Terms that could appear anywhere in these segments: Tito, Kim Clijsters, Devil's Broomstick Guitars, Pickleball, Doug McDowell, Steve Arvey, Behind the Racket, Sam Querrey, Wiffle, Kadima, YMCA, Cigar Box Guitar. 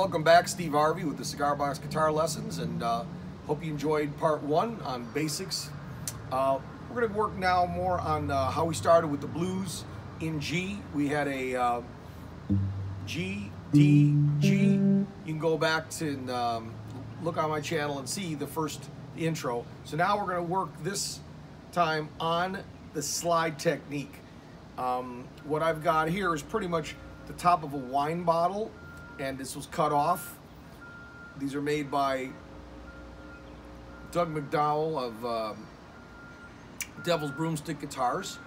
welcome back. Steve Arvey with the Cigar Box Guitar Lessons, and hope you enjoyed part one on basics. We're going to work now more on how we started with the blues in G. We had a G, D, G. You can go back and look on my channel and see the first intro. So now we're going to work this time on the slide technique. What I've got here is pretty much the top of a wine bottle, and this was cut off. These are made by Doug McDowell of Devil's Broomstick Guitars,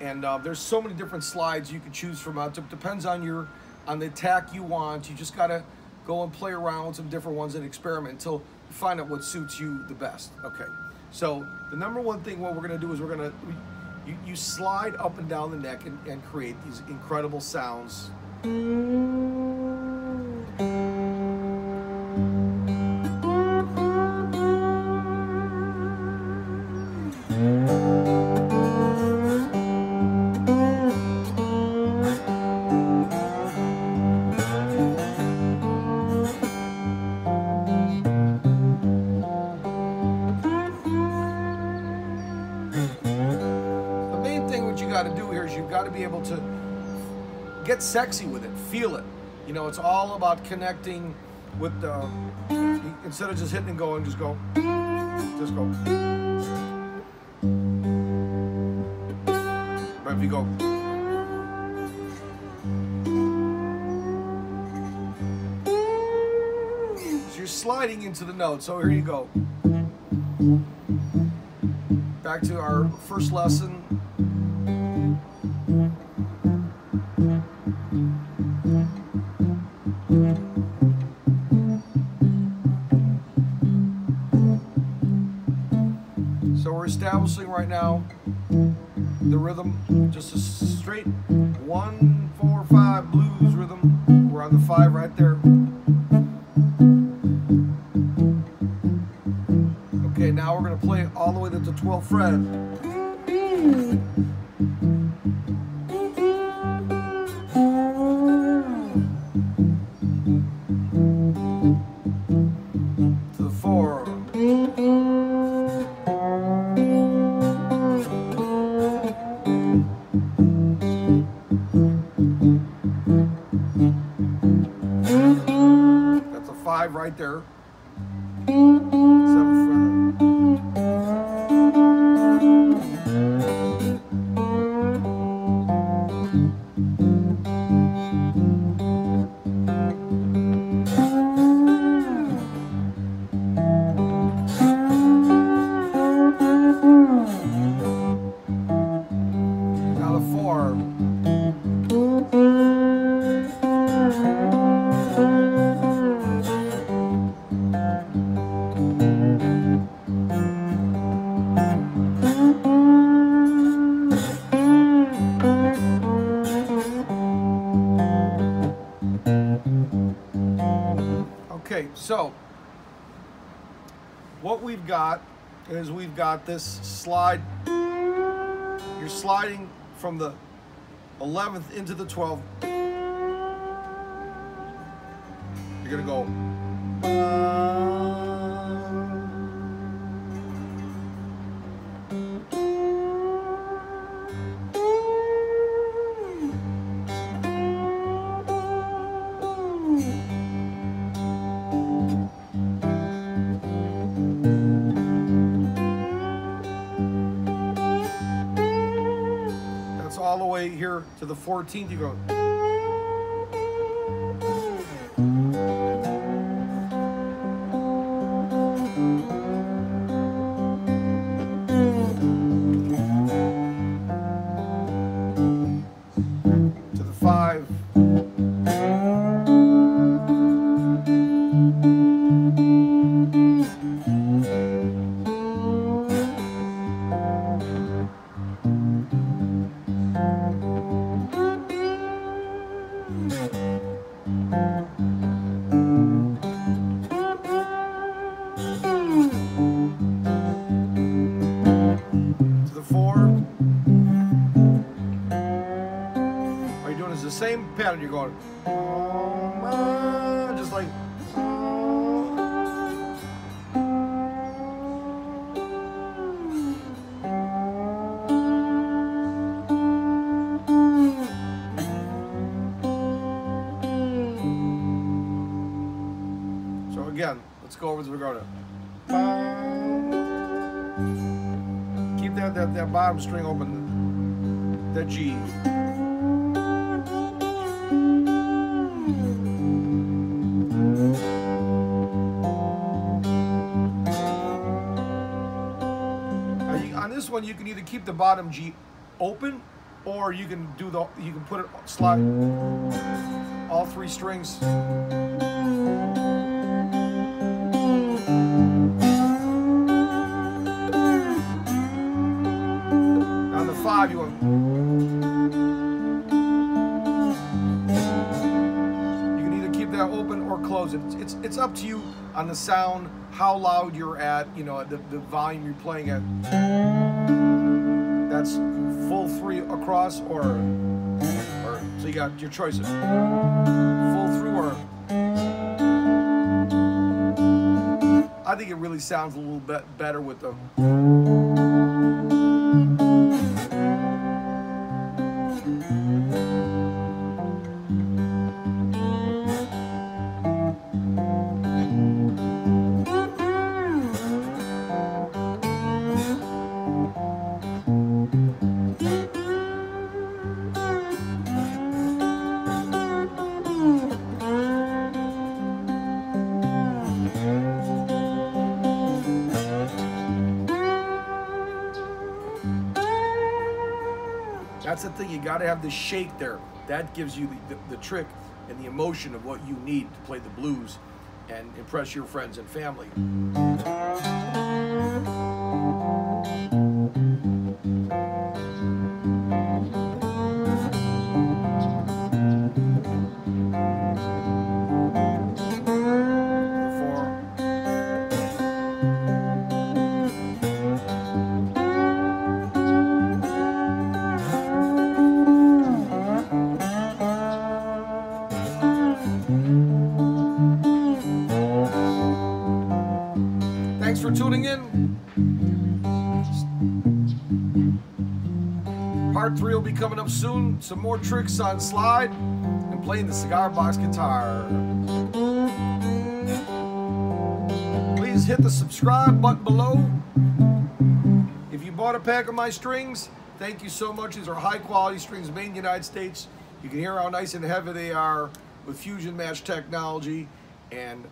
and there's so many different slides you can choose from. It depends on the attack you want. You just gotta go and play around with some different ones and experiment until you find out what suits you the best. Okay, so the number one thing what we're gonna do is we're gonna you slide up and down the neck and create these incredible sounds. To do here is you've got to be able to get sexy with it, feel it. You know, it's all about connecting with the, instead of just hitting and going, just go. But if you go, so you're sliding into the note. So here you go. Back to our first lesson. Establishing right now the rhythm, just a straight 1-4-5 blues rhythm. We're on the 5 right there. Okay, now we're going to play all the way to the 12th fret to the 4. Right there. 7th fret. Now the 4. So what we've got is we've got this slide. You're sliding from the 11th into the 12th. You're gonna go. All the way here to the 14th, you go. To the 5. Same pattern, you're going just like So again, let's go over to the regatta. Keep that bottom string open, that G. On this one, you can either keep the bottom G open, or you can do the put it slide all three strings. On the five, you want you can either keep that open or close it. It's up to you on the sound, how loud you're at, you know, the volume you're playing at. That's full three across, or so you got your choices. Full through, or I think it really sounds a little bit better with the. That's the thing, you gotta have the shake there. That gives you the trick and the emotion of what you need to play the blues and impress your friends and family. Thanks for tuning in. Part 3 will be coming up soon. Some more tricks on slide and playing the cigar box guitar. Please hit the subscribe button below. If you bought a pack of my strings, thank you so much. These are high quality strings made in the United States. You can hear how nice and heavy they are with Fusion Match technology. And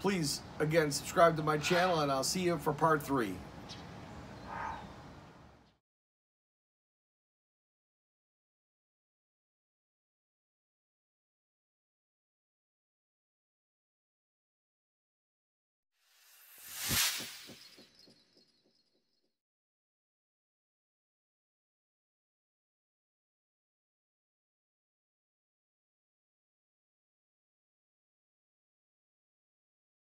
please, again, subscribe to my channel, and I'll see you for part 3.